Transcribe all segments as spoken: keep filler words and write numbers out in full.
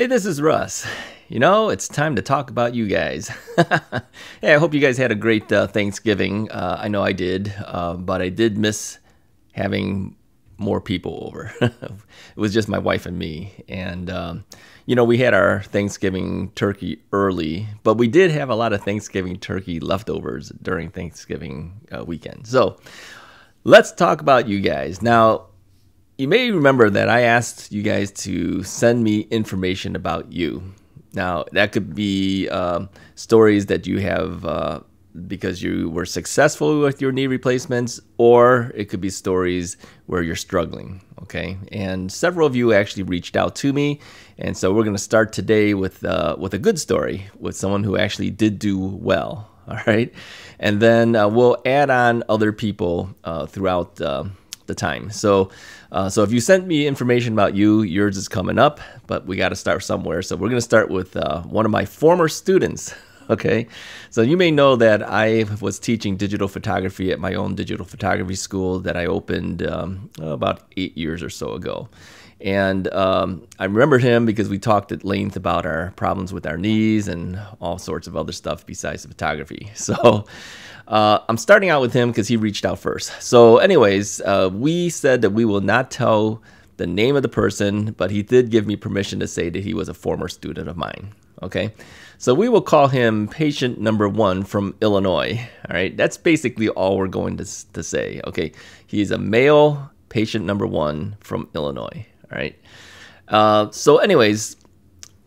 Hey, this is Russ. You know, it's time to talk about you guys. Hey, I hope you guys had a great uh, Thanksgiving. Uh, I know I did, uh, but I did miss having more people over. It was just my wife and me. And, um, you know, we had our Thanksgiving turkey early, but we did have a lot of Thanksgiving turkey leftovers during Thanksgiving uh, weekend. So let's talk about you guys. Now, you may remember that I asked you guys to send me information about you. Now, that could be uh, stories that you have uh, because you were successful with your knee replacements, or it could be stories where you're struggling, okay? And several of you actually reached out to me, and so we're gonna start today with, uh, with a good story, with someone who actually did do well, all right? And then uh, we'll add on other people uh, throughout uh, the time. So uh, so if you sent me information about you, yours is coming up, but we got to start somewhere. So we're going to start with uh, one of my former students, okay? So you may know that I was teaching digital photography at my own digital photography school that I opened um, about eight years or so ago. And um, I remember him because we talked at length about our problems with our knees and all sorts of other stuff besides photography. So uh, I'm starting out with him because he reached out first. So anyways, uh, we said that we will not tell the name of the person, but he did give me permission to say that he was a former student of mine. Okay, so we will call him patient number one from Illinois. All right, that's basically all we're going to, to say. Okay, he's a male patient number one from Illinois. All right. Uh, so anyways,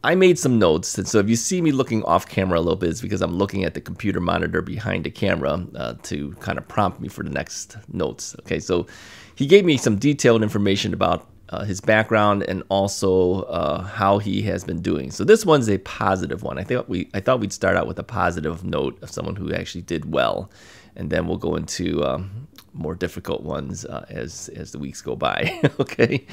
I made some notes. And so if you see me looking off camera a little bit, it's because I'm looking at the computer monitor behind the camera uh, to kind of prompt me for the next notes. Okay, so he gave me some detailed information about uh, his background and also uh, how he has been doing. So this one's a positive one. I think we I thought we'd start out with a positive note of someone who actually did well, and then we'll go into um, more difficult ones uh, as as the weeks go by. Okay.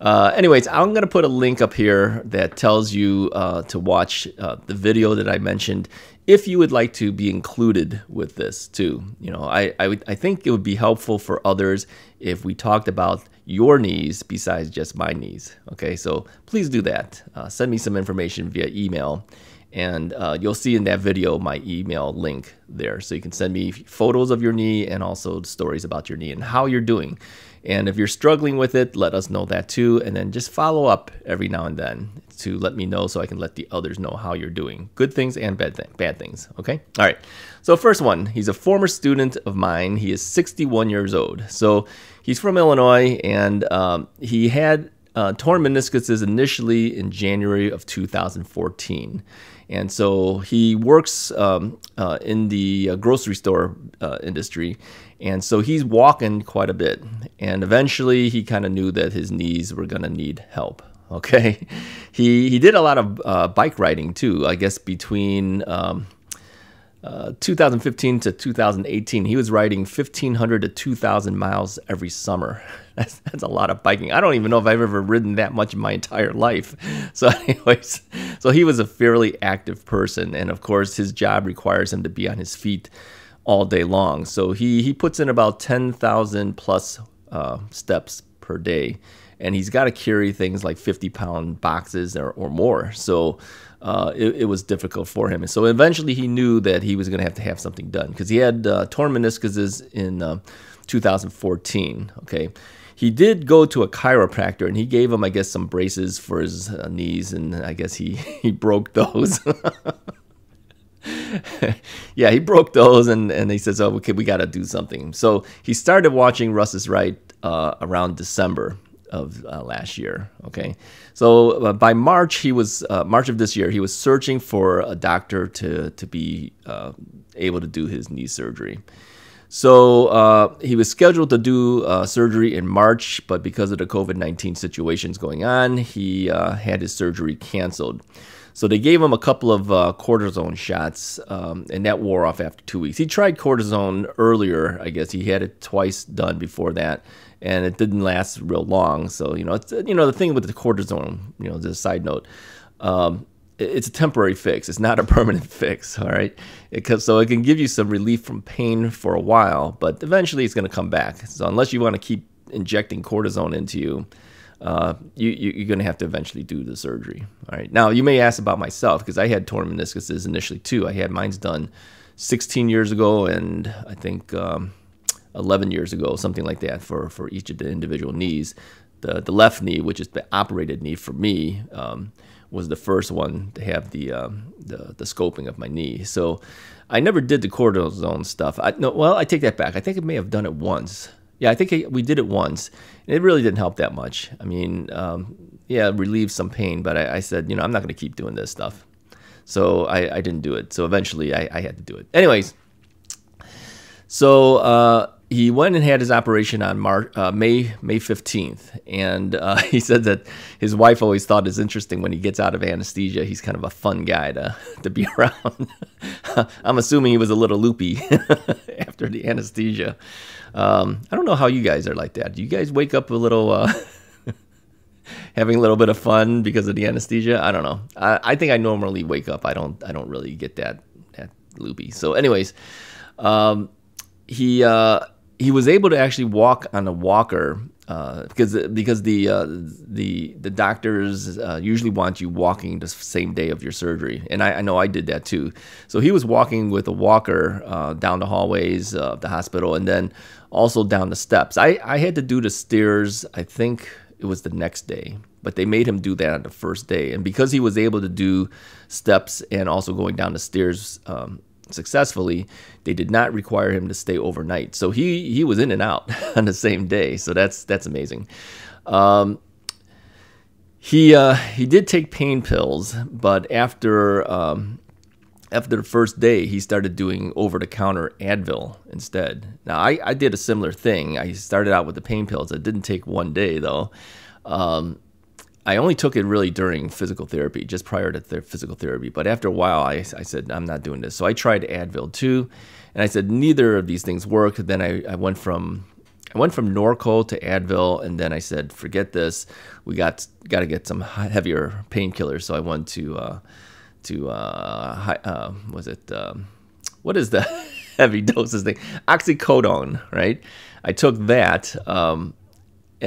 Uh, anyways, I'm gonna put a link up here that tells you uh, to watch uh, the video that I mentioned if you would like to be included with this too. You know, I I, would, I think it would be helpful for others if we talked about your knees besides just my knees. Okay, so please do that. Uh, send me some information via email. And uh, you'll see in that video my email link there. So you can send me photos of your knee and also stories about your knee and how you're doing. And if you're struggling with it, let us know that too. And then just follow up every now and then to let me know so I can let the others know how you're doing. Good things and bad, th bad things, okay? All right, so first one, he's a former student of mine. He is sixty-one years old. So he's from Illinois, and um, he had uh, torn meniscuses initially in January of two thousand fourteen. And so he works um, uh, in the uh, grocery store uh, industry, and so he's walking quite a bit. And eventually, he kind of knew that his knees were going to need help, okay? He, he did a lot of uh, bike riding, too. I guess between um, uh, two thousand fifteen to two thousand eighteen, he was riding fifteen hundred to two thousand miles every summer. That's, that's a lot of biking. I don't even know if I've ever ridden that much in my entire life. So anyways, so he was a fairly active person. And of course, his job requires him to be on his feet all day long. So he, he puts in about ten thousand plus uh, steps per day. And he's got to carry things like fifty pound boxes or, or more. So uh, it, it was difficult for him. And so eventually he knew that he was going to have to have something done because he had uh, torn meniscuses in uh, two thousand fourteen, okay? He did go to a chiropractor, and he gave him, I guess, some braces for his uh, knees, and I guess he, he broke those. Yeah, he broke those, and, and he says, oh, okay, we got to do something. So he started watching Russ Is Right uh, around December of uh, last year, okay? So uh, by March, he was, uh, March of this year, he was searching for a doctor to, to be uh, able to do his knee surgery. So uh, he was scheduled to do uh, surgery in March, but because of the COVID nineteen situations going on, he uh, had his surgery canceled. So they gave him a couple of uh, cortisone shots, um, and that wore off after two weeks. He tried cortisone earlier, I guess. He had it twice done before that, and it didn't last real long. So, you know, it's, you know the thing with the cortisone, you know, just a side note, um, it's a temporary fix. It's not a permanent fix, all right? It, so it can give you some relief from pain for a while, but eventually it's going to come back. So unless you want to keep injecting cortisone into you, uh, you, you, you're going to have to eventually do the surgery. All right. Now, you may ask about myself, because I had torn meniscuses initially too. I had mine's done sixteen years ago, and I think um, eleven years ago, something like that, for, for each of the individual knees. The, the left knee, which is the operated knee for me, um, was the first one to have the, um, the the scoping of my knee. So I never did the cortisone stuff. I, no, well, I take that back. I think I may have done it once. Yeah, I think I, we did it once. And it really didn't help that much. I mean, um, yeah, it relieved some pain, but I, I said, you know, I'm not going to keep doing this stuff. So I, I didn't do it. So eventually I, I had to do it. Anyways, so... Uh, He went and had his operation on March, uh, May May fifteenth, and uh, he said that his wife always thought it's interesting when he gets out of anesthesia. He's kind of a fun guy to to be around. I'm assuming he was a little loopy after the anesthesia. Um, I don't know how you guys are like that. Do you guys wake up a little uh, having a little bit of fun because of the anesthesia? I don't know. I, I think I normally wake up. I don't. I don't really get that that loopy. So, anyways, um, he. Uh, He was able to actually walk on a walker uh, because because the uh, the the doctors uh, usually want you walking the same day of your surgery, and I, I know I did that too. So he was walking with a walker uh, down the hallways of the hospital, and then also down the steps. I I had to do the stairs. I think it was the next day, but they made him do that on the first day, and because he was able to do steps and also going down the stairs Um, successfully, they did not require him to stay overnight. So he he was in and out on the same day. So that's that's amazing. Um, he uh, he did take pain pills, but after um, after the first day, he started doing over the counter Advil instead. Now I I did a similar thing. I started out with the pain pills. I didn't take one day though. Um, I only took it really during physical therapy, just prior to their physical therapy. But after a while, I, I said, I'm not doing this. So I tried Advil too, and I said, neither of these things worked. Then I, I went from I went from Norco to Advil, and then I said, forget this. We got got to get some heavier painkillers. So I went to, uh, to uh, high, uh, was it, um, what is the heavy doses thing? Oxycodone, right? I took that. Um,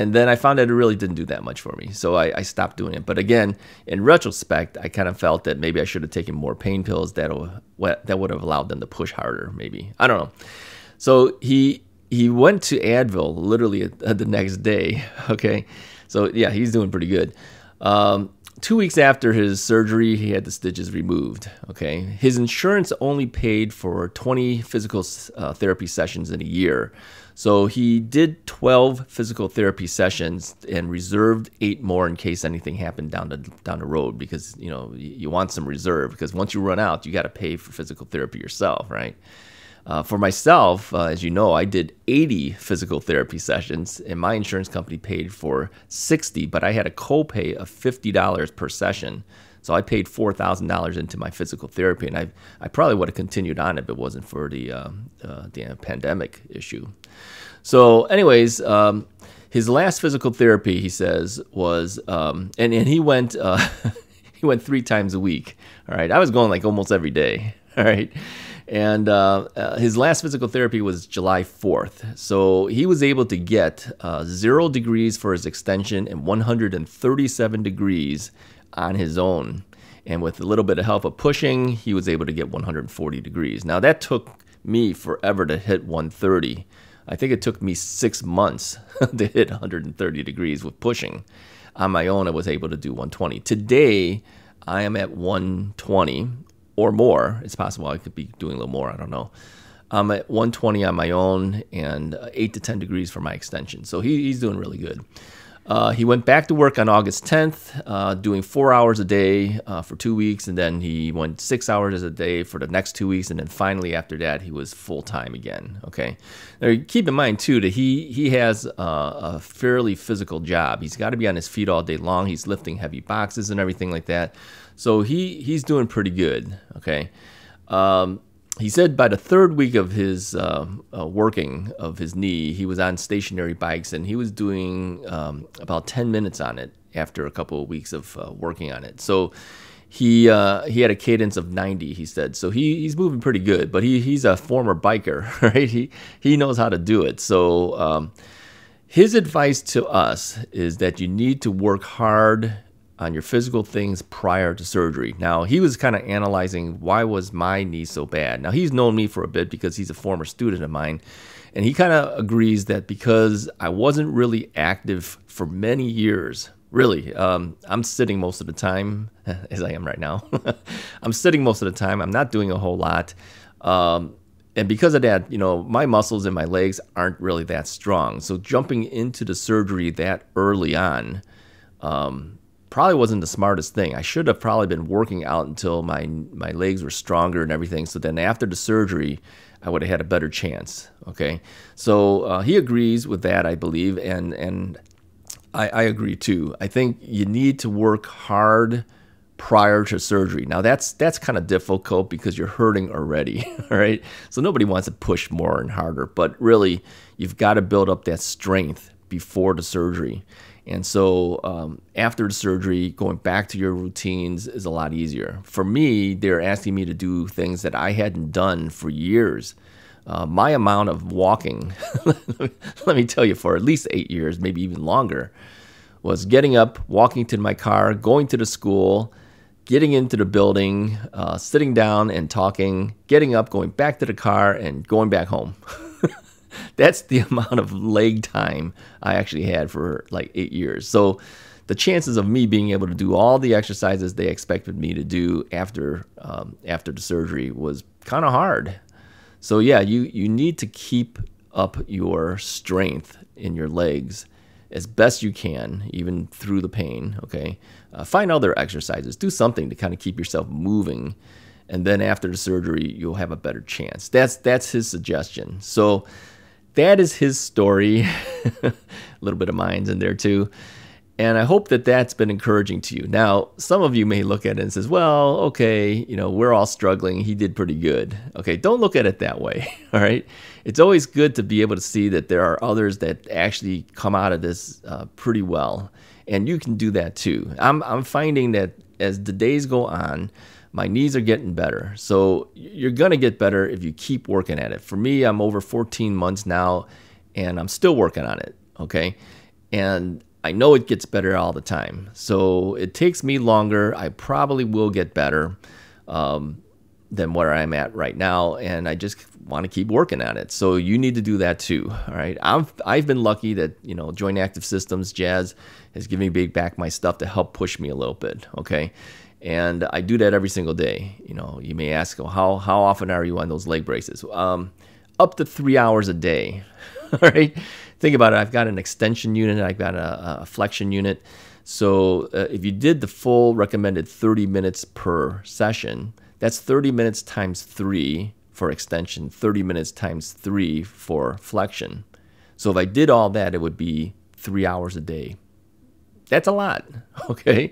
And then I found that it really didn't do that much for me, so I, I stopped doing it. But again, in retrospect, I kind of felt that maybe I should have taken more pain pills. That'll, that would have allowed them to push harder, maybe. I don't know. So he he went to Advil literally the next day, okay? So, yeah, he's doing pretty good. Um, two weeks after his surgery, he had the stitches removed, okay? His insurance only paid for twenty physical uh, therapy sessions in a year. So he did twelve physical therapy sessions and reserved eight more in case anything happened down the down the road, because you know you want some reserve, because once you run out, you got to pay for physical therapy yourself, right? Uh, for myself, uh, as you know, I did eighty physical therapy sessions, and my insurance company paid for sixty, but I had a copay of fifty dollars per session. So I paid four thousand dollars into my physical therapy, and I I probably would have continued on if it wasn't for the uh, uh, the pandemic issue. So anyways, um, his last physical therapy, he says, was, um, and, and he went uh, he went three times a week, all right? I was going like almost every day, all right? And uh, uh, his last physical therapy was July fourth. So he was able to get uh, zero degrees for his extension and one hundred thirty-seven degrees on his own, and with a little bit of help of pushing, he was able to get one hundred forty degrees. Now that took me forever to hit one thirty. I think it took me six months to hit one hundred thirty degrees with pushing. On my own, I was able to do one twenty. Today, I am at one twenty or more. It's possible I could be doing a little more, I don't know. I'm at one twenty on my own and eight to ten degrees for my extension. So he, he's doing really good. Uh, he went back to work on August tenth, uh, doing four hours a day uh, for two weeks, and then he went six hours a day for the next two weeks, and then finally after that, he was full-time again, okay? Now, keep in mind, too, that he, he has uh, a fairly physical job. He's got to be on his feet all day long. He's lifting heavy boxes and everything like that, so he, he's doing pretty good, okay? Um, He said by the third week of his uh, uh, working of his knee, he was on stationary bikes, and he was doing um, about ten minutes on it after a couple of weeks of uh, working on it. So he uh, he had a cadence of ninety, he said. So he, he's moving pretty good, but he, he's a former biker, right? He, he knows how to do it. So um, His advice to us is that you need to work hard on your physical things prior to surgery. Now, he was kind of analyzing, why was my knee so bad? Now, he's known me for a bit because he's a former student of mine, and he kind of agrees that because I wasn't really active for many years, really, um, I'm sitting most of the time, as I am right now. I'm sitting most of the time. I'm not doing a whole lot. Um, and because of that, you know, my muscles in my legs aren't really that strong. So jumping into the surgery that early on, um, probably wasn't the smartest thing. I should have probably been working out until my my legs were stronger and everything. So then after the surgery, I would have had a better chance. Okay, so uh, he agrees with that, I believe, and and I, I agree too. I think you need to work hard prior to surgery. Now that's that's kind of difficult because you're hurting already. All right, so nobody wants to push more and harder, but really you've got to build up that strength before the surgery. And so um, after the surgery, going back to your routines is a lot easier. For me, they're asking me to do things that I hadn't done for years. Uh, my amount of walking, let me tell you, for at least eight years, maybe even longer, was getting up, walking to my car, going to the school, getting into the building, uh, sitting down and talking, getting up, going back to the car, and going back home. That's the amount of leg time I actually had for like eight years. So the chances of me being able to do all the exercises they expected me to do after um, after the surgery was kind of hard. So yeah, you, you need to keep up your strength in your legs as best you can, even through the pain, okay? Uh, find other exercises. Do something to kind of keep yourself moving. And then after the surgery, you'll have a better chance. That's, that's his suggestion. So that is his story. A little bit of mine's in there too. And I hope that that's been encouraging to you. Now, some of you may look at it and says, well, okay, you know, we're all struggling. He did pretty good. Okay, don't look at it that way, all right? It's always good to be able to see that there are others that actually come out of this uh, pretty well. And you can do that too. I'm, I'm finding that as the days go on, my knees are getting better. So you're gonna get better if you keep working at it. For me, I'm over fourteen months now and I'm still working on it, okay? And I know it gets better all the time. So it takes me longer. I probably will get better um, than where I'm at right now, and I just wanna keep working at it. So you need to do that too, all right? I've, I've been lucky that, you know, Joint Active Systems, Jazz, has given me back my stuff to help push me a little bit, okay? And I do that every single day. You know, you may ask, oh, how, how often are you on those leg braces? Um, up to three hours a day, all right? Think about it, I've got an extension unit, I've got a, a flexion unit. So uh, if you did the full recommended thirty minutes per session, that's thirty minutes times three for extension, thirty minutes times three for flexion. So if I did all that, it would be three hours a day. That's a lot, okay?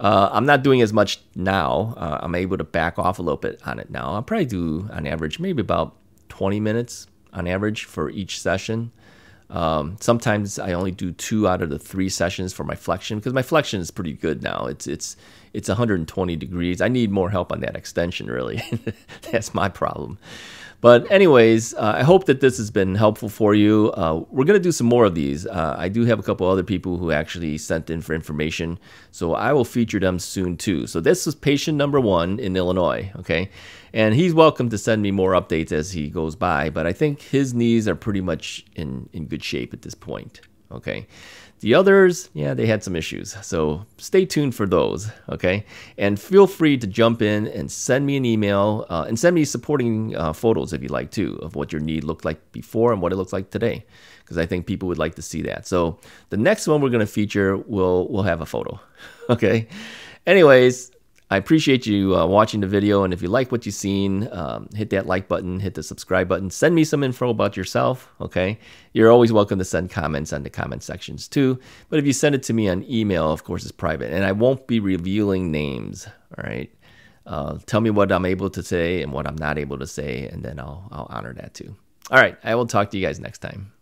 Uh, I'm not doing as much now. Uh, I'm able to back off a little bit on it now. I'll probably do, on average, maybe about twenty minutes on average for each session. Um, sometimes I only do two out of the three sessions for my flexion because my flexion is pretty good now. It's, it's, it's one hundred twenty degrees. I need more help on that extension, really. That's my problem. But anyways, uh, I hope that this has been helpful for you. Uh, we're going to do some more of these. Uh, I do have a couple other people who actually sent in for information, so I will feature them soon too. So this is patient number one in Illinois, okay? And he's welcome to send me more updates as he goes by, but I think his knees are pretty much in, in good shape at this point, okay? The others, yeah, they had some issues, so stay tuned for those, okay? And feel free to jump in and send me an email uh, and send me supporting uh, photos if you like too of what your knee looked like before and what it looks like today, because I think people would like to see that. So the next one we're going to feature will will have a photo, okay? Anyways, I appreciate you uh, watching the video, and if you like what you've seen, um, hit that like button, hit the subscribe button, send me some info about yourself, okay? You're always welcome to send comments on the comment sections too, but if you send it to me on email, of course it's private, and I won't be revealing names, all right? Uh, tell me what I'm able to say and what I'm not able to say, and then I'll, I'll honor that too. All right, I will talk to you guys next time.